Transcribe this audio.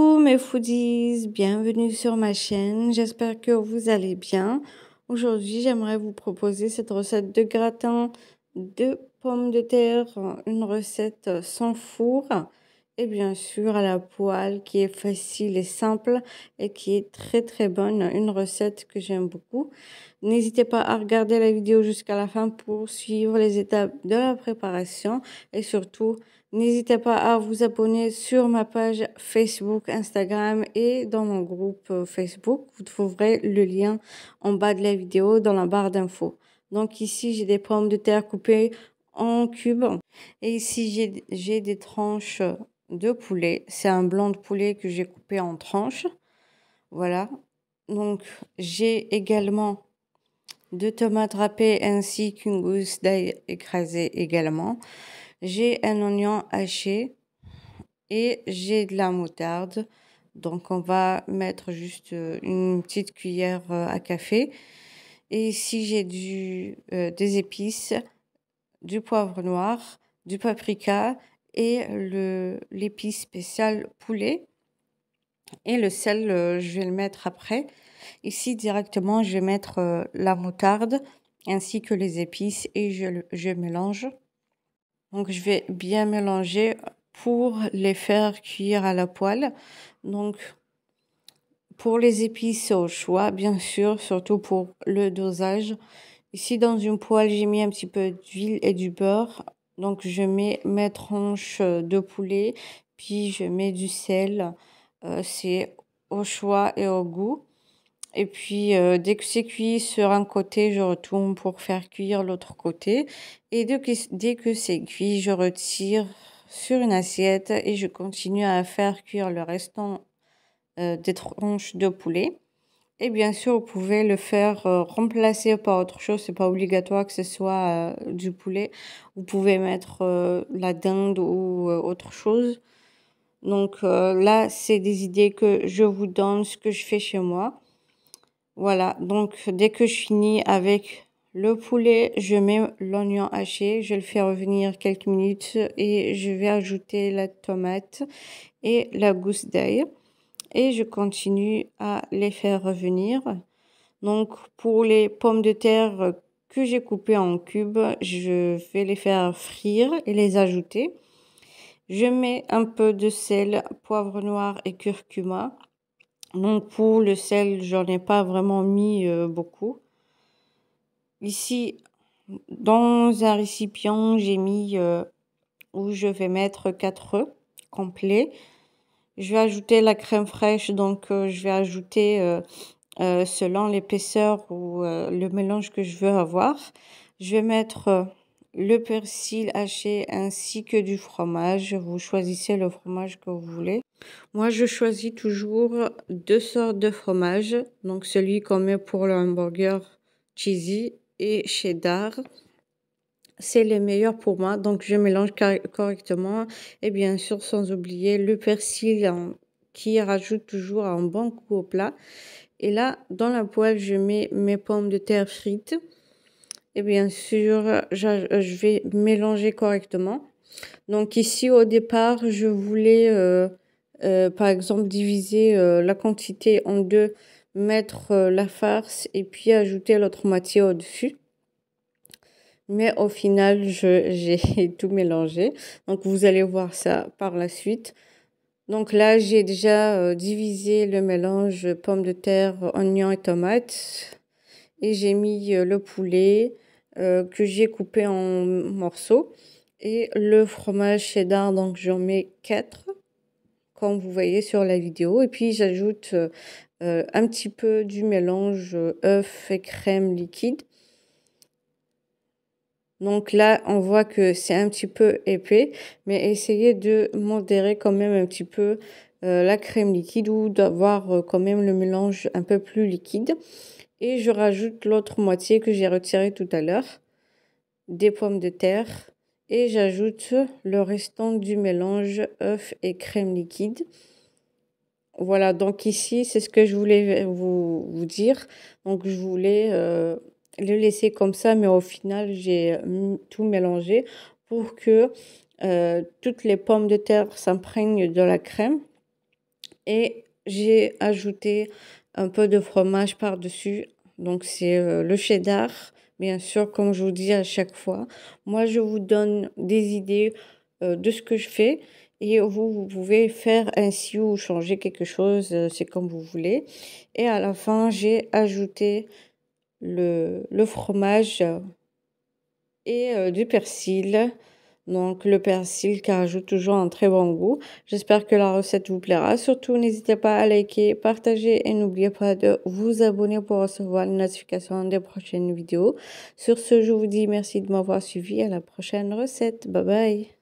Coucou mes foodies, bienvenue sur ma chaîne, j'espère que vous allez bien. Aujourd'hui j'aimerais vous proposer cette recette de gratin de pommes de terre, une recette sans four et bien sûr à la poêle qui est facile et simple et qui est très bonne, une recette que j'aime beaucoup. N'hésitez pas à regarder la vidéo jusqu'à la fin pour suivre les étapes de la préparation et surtout n'hésitez pas à vous abonner sur ma page Facebook, Instagram et dans mon groupe Facebook. Vous trouverez le lien en bas de la vidéo dans la barre d'infos. Donc ici, j'ai des pommes de terre coupées en cubes. Et ici, j'ai des tranches de poulet. C'est un blanc de poulet que j'ai coupé en tranches. Voilà. Donc j'ai également deux tomates râpées ainsi qu'une gousse d'ail écrasée également. J'ai un oignon haché et j'ai de la moutarde. Donc, on va mettre juste une petite cuillère à café. Et ici, j'ai des épices, du poivre noir, du paprika et l'épice spéciale poulet. Et le sel, je vais le mettre après. Ici, directement, je vais mettre la moutarde ainsi que les épices et je mélange. Donc, je vais bien mélanger pour les faire cuire à la poêle. Donc, pour les épices au choix, bien sûr, surtout pour le dosage. Ici, dans une poêle, j'ai mis un petit peu d'huile et du beurre. Donc, je mets mes tranches de poulet, puis je mets du sel. C'est au choix et au goût. Et puis, dès que c'est cuit sur un côté, je retourne pour faire cuire l'autre côté. Et dès que c'est cuit, je retire sur une assiette et je continue à faire cuire le restant des tranches de poulet. Et bien sûr, vous pouvez le faire remplacer par autre chose. C'est pas obligatoire que ce soit du poulet. Vous pouvez mettre la dinde ou autre chose. Donc là, c'est des idées que je vous donne, ce que je fais chez moi. Voilà, donc dès que je finis avec le poulet, je mets l'oignon haché, je le fais revenir quelques minutes et je vais ajouter la tomate et la gousse d'ail. Et je continue à les faire revenir. Donc pour les pommes de terre que j'ai coupées en cubes, je vais les faire frire et les ajouter. Je mets un peu de sel, poivre noir et curcuma. Donc pour le sel, j'en ai pas vraiment mis beaucoup. Ici, dans un récipient, j'ai mis où je vais mettre 4 œufs complets. Je vais ajouter la crème fraîche, donc je vais ajouter selon l'épaisseur ou le mélange que je veux avoir. Je vais mettre le persil haché ainsi que du fromage. Vous choisissez le fromage que vous voulez. Moi, je choisis toujours deux sortes de fromage. Donc, celui qu'on met pour le hamburger cheesy et cheddar. C'est les meilleurs pour moi. Donc, je mélange correctement. Et bien sûr, sans oublier le persil qui rajoute toujours un bon coup au plat. Et là, dans la poêle, je mets mes pommes de terre frites. Et bien sûr, je vais mélanger correctement. Donc, ici, au départ, je voulais... par exemple, diviser la quantité en deux, mettre la farce et puis ajouter l'autre moitié au-dessus. Mais au final, j'ai tout mélangé. Donc, vous allez voir ça par la suite. Donc là, j'ai déjà divisé le mélange pommes de terre, oignons et tomates. Et j'ai mis le poulet que j'ai coupé en morceaux. Et le fromage cheddar, donc j'en mets 4. Comme vous voyez sur la vidéo. Et puis, j'ajoute un petit peu du mélange œuf et crème liquide. Donc là, on voit que c'est un petit peu épais. Mais essayez de modérer quand même un petit peu la crème liquide ou d'avoir quand même le mélange un peu plus liquide. Et je rajoute l'autre moitié que j'ai retirée tout à l'heure. Des pommes de terre. Et j'ajoute le restant du mélange œuf et crème liquide. Voilà, donc ici, c'est ce que je voulais vous dire. Donc, je voulais le laisser comme ça, mais au final, j'ai tout mélangé pour que toutes les pommes de terre s'imprègnent de la crème. et j'ai ajouté un peu de fromage par-dessus. Donc c'est le cheddar, bien sûr, comme je vous dis à chaque fois. Moi, je vous donne des idées de ce que je fais. Et vous pouvez faire ainsi ou changer quelque chose, c'est comme vous voulez. Et à la fin, j'ai ajouté le fromage et du persil. Donc le persil qui rajoute toujours un très bon goût. J'espère que la recette vous plaira. Surtout, n'hésitez pas à liker, partager et n'oubliez pas de vous abonner pour recevoir les notifications des prochaines vidéos. Sur ce, je vous dis merci de m'avoir suivi. À la prochaine recette. Bye bye.